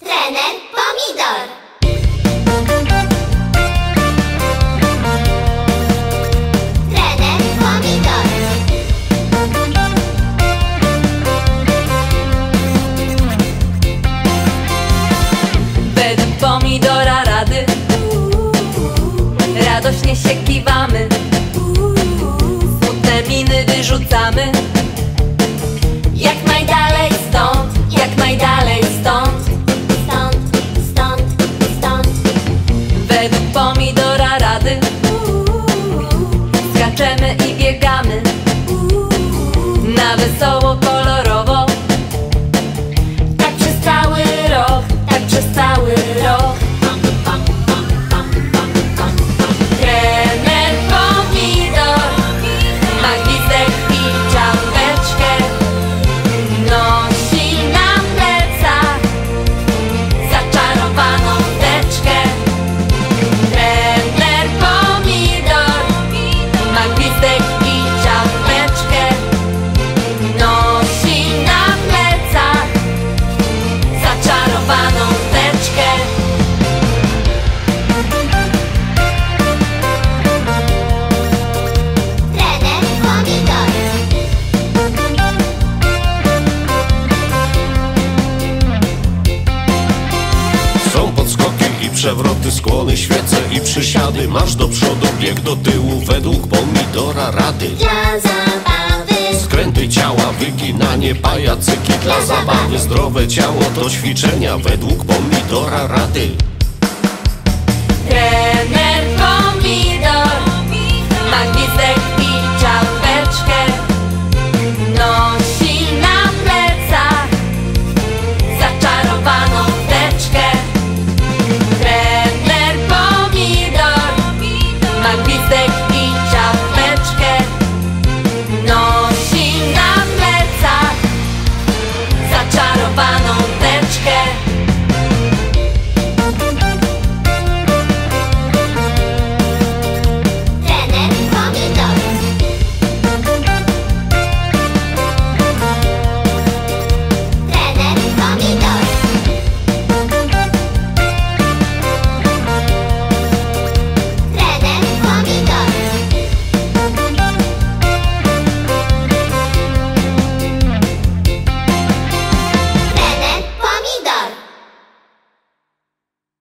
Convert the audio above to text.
Trener Pomidor. Pomidora rady, radośnie się kiwamy, smutne miny wyrzucamy. Jak najdalej stąd, jak najdalej stąd, stąd, stąd, stąd. Według pomidora rady, skaczemy i biegamy, na wesoło kolorowo. Tak przez cały rok, tak przez cały rok. Przewroty, skłony, świece i przysiady. Masz do przodu, bieg do tyłu, według pomidora rady. Dla zabawy skręty ciała, wyginanie, pajacyki. Dla zabawy zdrowe ciało to ćwiczenia, według pomidora rady. Trener Pomidor ma gwizdek i czapeczkę.